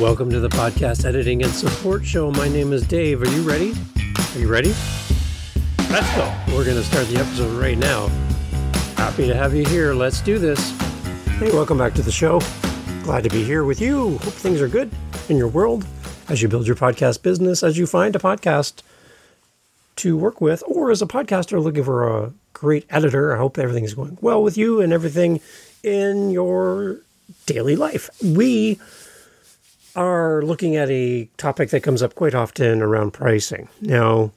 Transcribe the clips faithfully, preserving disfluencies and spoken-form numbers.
Welcome to the podcast editing and support show. My name is Dave. Are you ready? Are you ready? Let's go. We're going to start the episode right now. Happy to have you here. Let's do this. Hey, welcome back to the show. Glad to be here with you. Hope things are good in your world as you build your podcast business, as you find a podcast to work with, or as a podcaster looking for a great editor. I hope everything is going well with you and everything in your daily life. We are looking at a topic that comes up quite often around pricing. Now,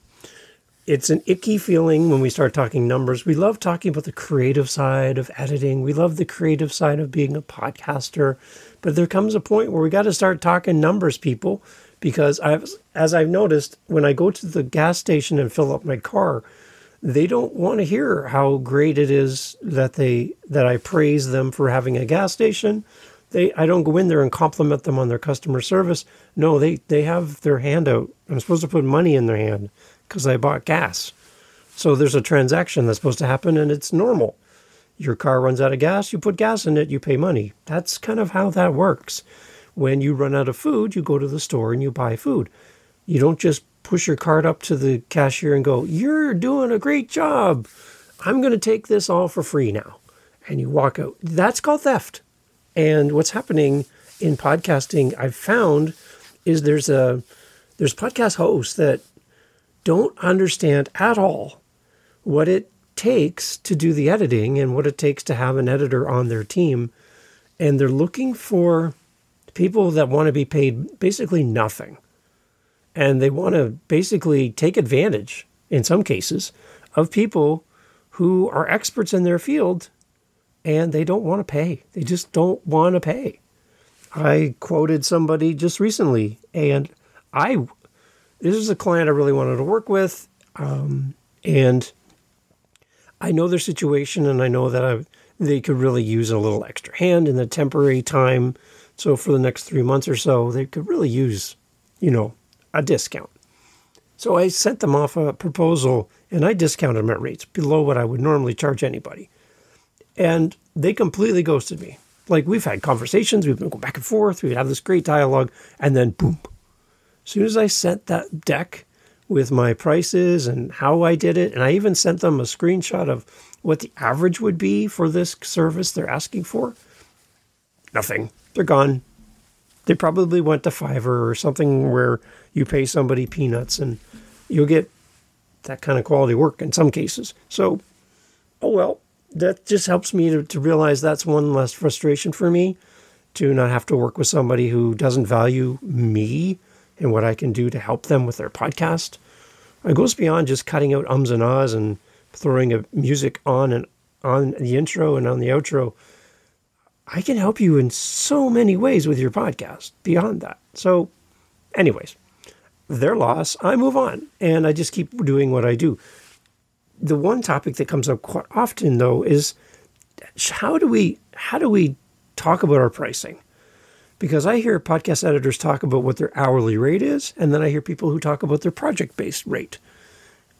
it's an icky feeling when we start talking numbers. We love talking about the creative side of editing. We love the creative side of being a podcaster. But there comes a point where we got to start talking numbers, people, because I've, as I've noticed, when I go to the gas station and fill up my car, they don't want to hear how great it is that they that I praise them for having a gas station. They, I don't go in there and compliment them on their customer service. No, they, they have their hand out. I'm supposed to put money in their hand because I bought gas. So there's a transaction that's supposed to happen, and it's normal. Your car runs out of gas, you put gas in it, you pay money. That's kind of how that works. When you run out of food, you go to the store and you buy food. You don't just push your card up to the cashier and go, "You're doing a great job. I'm going to take this all for free now." And you walk out. That's called theft. And what's happening in podcasting, I've found, is there's a there's podcast hosts that don't understand at all what it takes to do the editing and what it takes to have an editor on their team. And they're looking for people that want to be paid basically nothing. And they want to basically take advantage, in some cases, of people who are experts in their field. And they don't want to pay. They just don't want to pay. I quoted somebody just recently, and I, this is a client I really wanted to work with. Um, and I know their situation, and I know that I, they could really use a little extra hand in the temporary time. So for the next three months or so, they could really use, you know, a discount. So I sent them off a proposal, and I discounted my rates below what I would normally charge anybody. And they completely ghosted me. Like, we've had conversations, we've been going back and forth, we'd have this great dialogue, and then boom. As soon as I sent that deck with my prices and how I did it, and I even sent them a screenshot of what the average would be for this service they're asking for, nothing. They're gone. They probably went to Fiverr or something where you pay somebody peanuts and you'll get that kind of quality work in some cases. So, oh well. That just helps me to, to realize that's one less frustration for me, to not have to work with somebody who doesn't value me and what I can do to help them with their podcast. It goes beyond just cutting out ums and ahs and throwing a music on and on the intro and on the outro. I can help you in so many ways with your podcast beyond that. So anyways, their loss, I move on and I just keep doing what I do. The one topic that comes up quite often, though, is how do we how do we talk about our pricing? Because I hear podcast editors talk about what their hourly rate is, and then I hear people who talk about their project-based rate.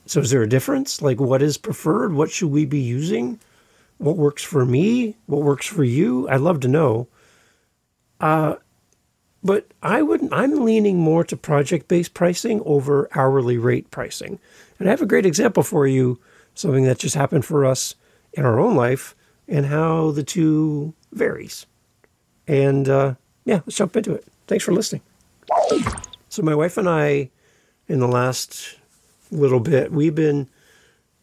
So is there a difference? Like, what is preferred? What should we be using? What works for me? What works for you? I'd love to know. Uh, but I wouldn't. I'm leaning more to project-based pricing over hourly rate pricing. And I have a great example for you. Something that just happened for us in our own life and how the two varies. And uh, yeah, let's jump into it. Thanks for listening. So my wife and I, in the last little bit, we've been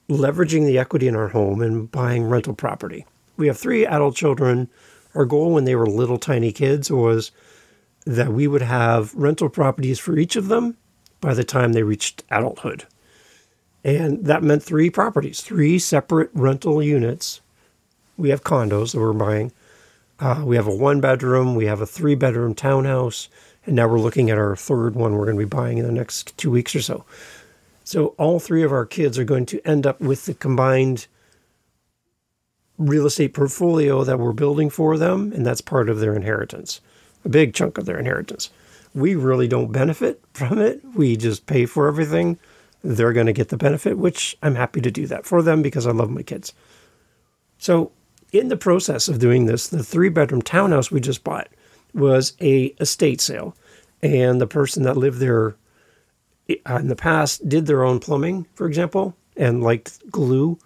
leveraging the equity in our home and buying rental property. We have three adult children. Our goal when they were little tiny kids was that we would have rental properties for each of them by the time they reached adulthood. And that meant three properties, three separate rental units. We have condos that we're buying. Uh, we have a one-bedroom. We have a three-bedroom townhouse. And now we're looking at our third one we're going to be buying in the next two weeks or so. So all three of our kids are going to end up with the combined real estate portfolio that we're building for them. And that's part of their inheritance, a big chunk of their inheritance. We really don't benefit from it. We just pay for everything. They're going to get the benefit, which I'm happy to do that for them because I love my kids. So in the process of doing this, the three-bedroom townhouse we just bought was a estate sale. and the person that lived there in the past did their own plumbing, for example, and liked glue,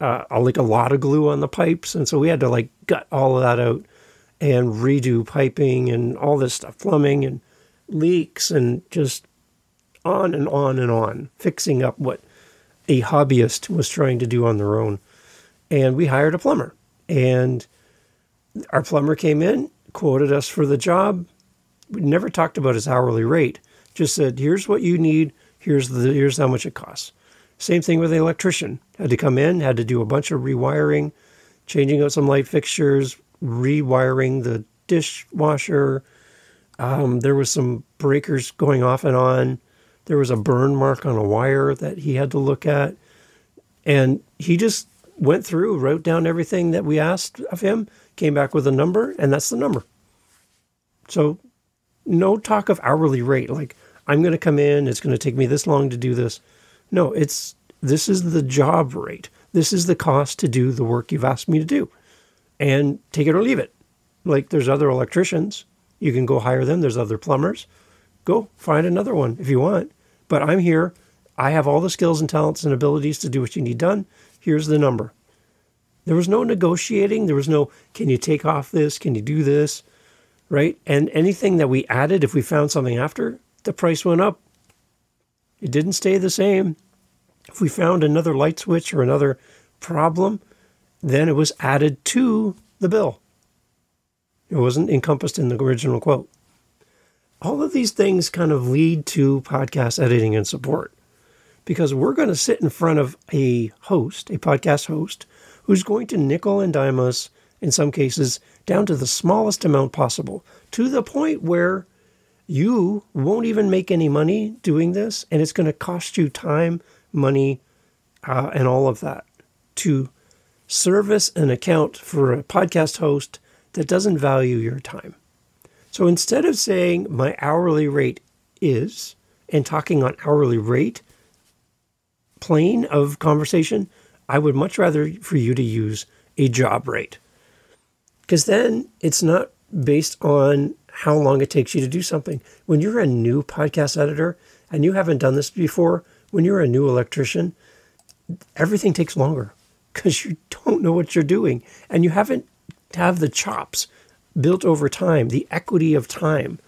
uh, like a lot of glue on the pipes. And so we had to like gut all of that out and redo piping and all this stuff, plumbing and leaks and just on and on and on, fixing up what a hobbyist was trying to do on their own. And we hired a plumber, and our plumber came in, quoted us for the job. We never talked about his hourly rate, just said, here's what you need, here's the here's how much it costs. Same thing with the electrician. Had to come in, had to do a bunch of rewiring, changing out some light fixtures, rewiring the dishwasher. Um, there was some breakers going off and on. There was a burn mark on a wire that he had to look at. And he just went through, wrote down everything that we asked of him, came back with a number, and that's the number. So no talk of hourly rate, like I'm going to come in, it's going to take me this long to do this. No, it's this is the job rate. This is the cost to do the work you've asked me to do. And take it or leave it. Like there's other electricians. You can go hire them. There's other plumbers. Go find another one if you want. But I'm here. I have all the skills and talents and abilities to do what you need done. Here's the number. There was no negotiating. There was no, can you take off this? Can you do this? Right? And anything that we added, if we found something after, the price went up. It didn't stay the same. If we found another light switch or another problem, then it was added to the bill. It wasn't encompassed in the original quote. All of these things kind of lead to podcast editing and support, because we're going to sit in front of a host, a podcast host, who's going to nickel and dime us, in some cases, down to the smallest amount possible, to the point where you won't even make any money doing this, and it's going to cost you time, money, uh, and all of that to service an account for a podcast host that doesn't value your time. So instead of saying my hourly rate is, and talking on hourly rate plane of conversation, I would much rather for you to use a job rate. Because then it's not based on how long it takes you to do something. When you're a new podcast editor and you haven't done this before, when you're a new electrician, everything takes longer because you don't know what you're doing and you haven't have the chops built over time, the equity of time,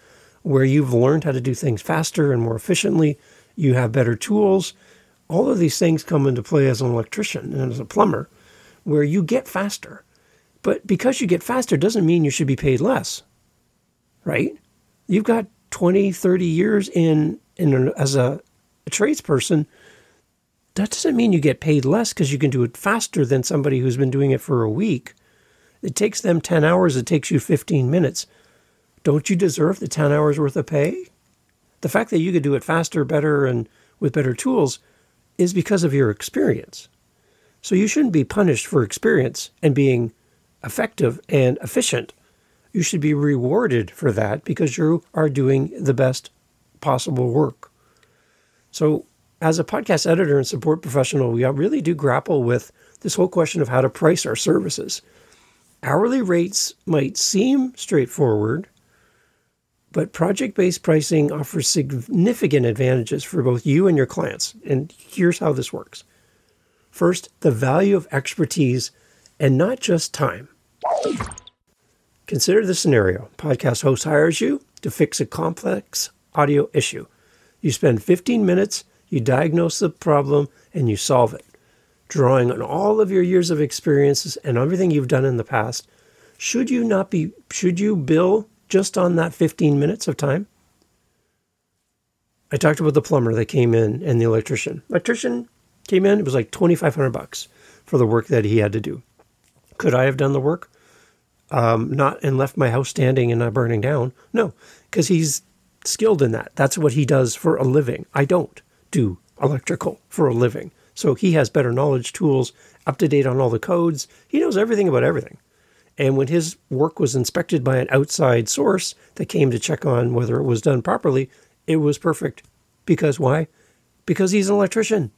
where you've learned how to do things faster and more efficiently. You have better tools. All of these things come into play as an electrician and as a plumber, where you get faster. But because you get faster doesn't mean you should be paid less, right? You've got twenty, thirty years in, in as a, a tradesperson. That doesn't mean you get paid less because you can do it faster than somebody who's been doing it for a week. It takes them ten hours, it takes you fifteen minutes. Don't you deserve the ten hours worth of pay? The fact that you could do it faster, better, and with better tools is because of your experience. So you shouldn't be punished for experience and being effective and efficient. You should be rewarded for that because you are doing the best possible work. So as a podcast editor and support professional, we really do grapple with this whole question of how to price our services. Hourly rates might seem straightforward, but project-based pricing offers significant advantages for both you and your clients. And here's how this works. First, the value of expertise and not just time. Consider the scenario. Podcast host hires you to fix a complex audio issue. You spend fifteen minutes, you diagnose the problem, and you solve it. Drawing on all of your years of experiences and everything you've done in the past, should you not be, should you bill just on that fifteen minutes of time? I talked about the plumber that came in and the electrician. Electrician came in, it was like twenty-five hundred bucks for the work that he had to do. Could I have done the work? Um, not and left my house standing and not burning down. No, because he's skilled in that. That's what he does for a living. I don't do electrical for a living. So he has better knowledge, tools, up to date on all the codes. He knows everything about everything. And when his work was inspected by an outside source that came to check on whether it was done properly, it was perfect. Because why? Because he's an electrician.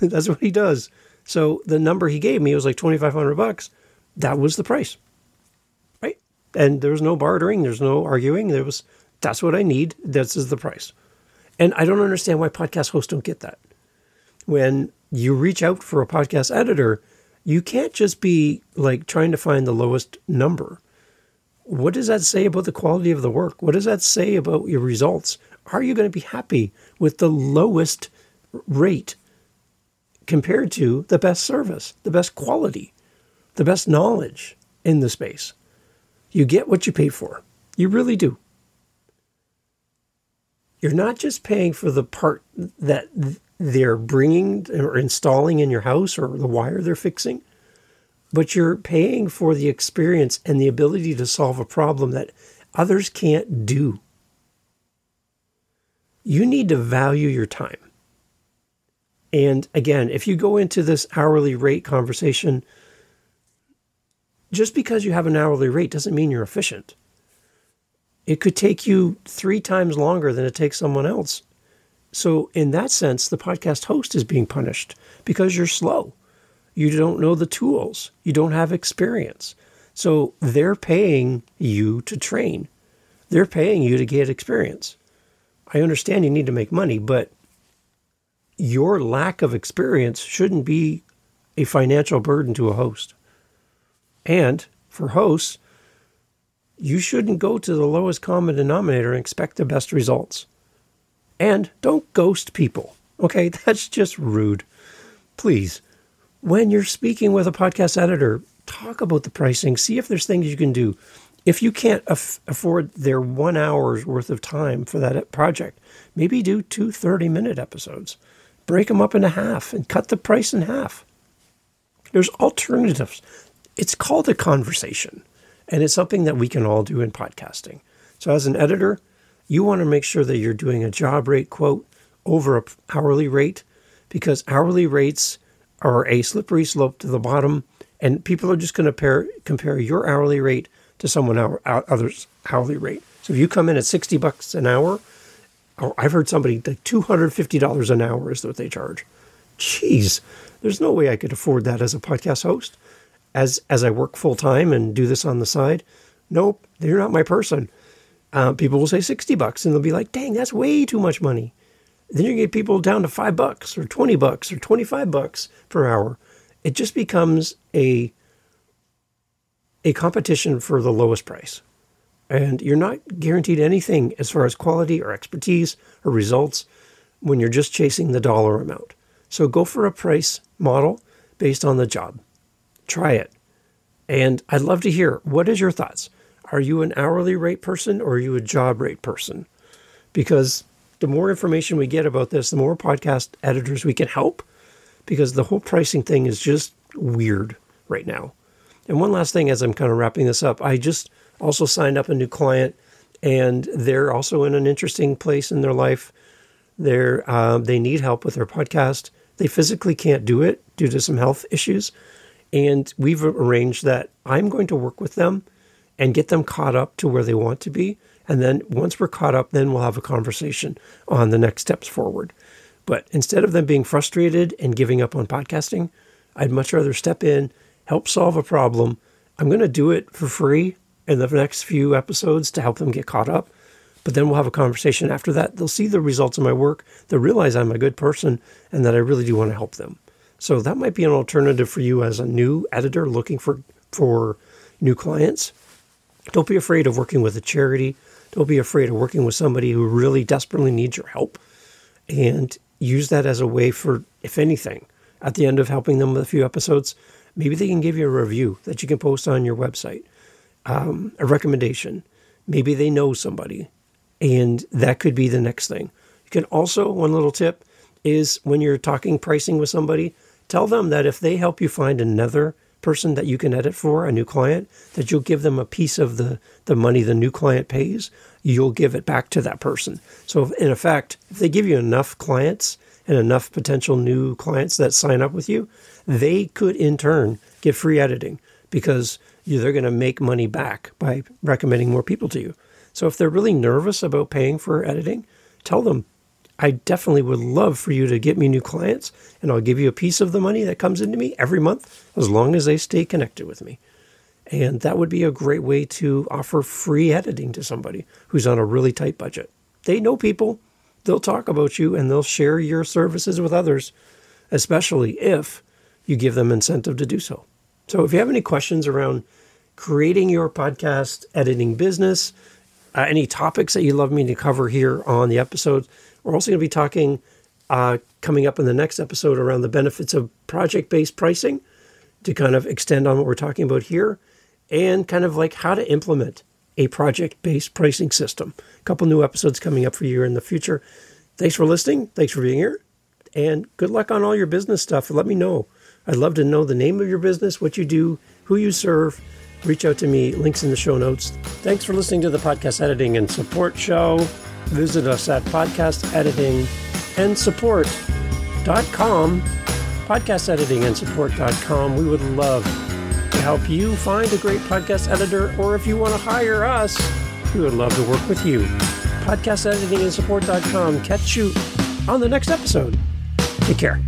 That's what he does. So the number he gave me was like twenty-five hundred bucks. That was the price, right? And there was no bartering. There's no arguing. There was That's what I need. This is the price. And I don't understand why podcast hosts don't get that. When you reach out for a podcast editor, you can't just be like trying to find the lowest number. What does that say about the quality of the work? What does that say about your results? Are you going to be happy with the lowest rate compared to the best service, the best quality, the best knowledge in the space? You get what you pay for. You really do. You're not just paying for the part that they're bringing or installing in your house or the wire they're fixing, but you're paying for the experience and the ability to solve a problem that others can't do. You need to value your time. And again, if you go into this hourly rate conversation, just because you have an hourly rate doesn't mean you're efficient. It could take you three times longer than it takes someone else. So in that sense, the podcast host is being punished because you're slow. You don't know the tools. You don't have experience. So they're paying you to train. They're paying you to get experience. I understand you need to make money, but your lack of experience shouldn't be a financial burden to a host. And for hosts, you shouldn't go to the lowest common denominator and expect the best results. And don't ghost people. Okay, that's just rude. Please, when you're speaking with a podcast editor, talk about the pricing. See if there's things you can do. If you can't af- afford their one hour's worth of time for that project, maybe do two thirty-minute episodes. Break them up into half and cut the price in half. There's alternatives. It's called a conversation. And it's something that we can all do in podcasting. So as an editor, you want to make sure that you're doing a job rate quote over an hourly rate, because hourly rates are a slippery slope to the bottom, and people are just going to pair, compare your hourly rate to someone else, other's hourly rate. So if you come in at sixty bucks an hour, or I've heard somebody like two hundred fifty dollars an hour is what they charge. Jeez, there's no way I could afford that as a podcast host. As as I work full-time and do this on the side, nope, they're not my person. Uh, people will say sixty bucks, and they'll be like, dang, that's way too much money. Then you get people down to five bucks or twenty bucks or twenty-five bucks per hour. It just becomes a, a competition for the lowest price. And you're not guaranteed anything as far as quality or expertise or results when you're just chasing the dollar amount. So go for a price model based on the job. Try it. And I'd love to hear, what is your thoughts? Are you an hourly rate person or are you a job rate person? Because the more information we get about this, the more podcast editors we can help, because the whole pricing thing is just weird right now. And one last thing, as I'm kind of wrapping this up, I just also signed up a new client, and they're also in an interesting place in their life. They're, um, they need help with their podcast. They physically can't do it due to some health issues. And we've arranged that I'm going to work with them and get them caught up to where they want to be. And then once we're caught up, then we'll have a conversation on the next steps forward. But instead of them being frustrated and giving up on podcasting, I'd much rather step in, help solve a problem. I'm going to do it for free in the next few episodes to help them get caught up. But then we'll have a conversation after that. They'll see the results of my work. They'll realize I'm a good person and that I really do want to help them. So that might be an alternative for you as a new editor looking for, for new clients. Don't be afraid of working with a charity. Don't be afraid of working with somebody who really desperately needs your help. And use that as a way for, if anything, at the end of helping them with a few episodes, maybe they can give you a review that you can post on your website, um, a recommendation. Maybe they know somebody, and that could be the next thing. You can also, one little tip is when you're talking pricing with somebody, tell them that if they help you find another person that you can edit for, a new client, that you'll give them a piece of the, the money the new client pays, you'll give it back to that person. So in effect, if they give you enough clients and enough potential new clients that sign up with you, they could in turn get free editing, because they're going to make money back by recommending more people to you. So if they're really nervous about paying for editing, tell them, I definitely would love for you to get me new clients, and I'll give you a piece of the money that comes into me every month as long as they stay connected with me. And that would be a great way to offer free editing to somebody who's on a really tight budget. They know people, they'll talk about you, and they'll share your services with others, especially if you give them incentive to do so. So if you have any questions around creating your podcast editing business, uh, any topics that you'd love me to cover here on the episode, we're also going to be talking uh, coming up in the next episode around the benefits of project-based pricing to kind of extend on what we're talking about here, and kind of like how to implement a project-based pricing system. A couple new episodes coming up for you in the future. Thanks for listening. Thanks for being here. And good luck on all your business stuff. Let me know. I'd love to know the name of your business, what you do, who you serve. Reach out to me. Links in the show notes. Thanks for listening to the Podcast Editing and Support Show. Visit us at podcast editing and support dot com. podcast editing and support dot com. We would love to help you find a great podcast editor, or if you want to hire us, we would love to work with you. podcast editing and support dot com. Catch you on the next episode. Take care.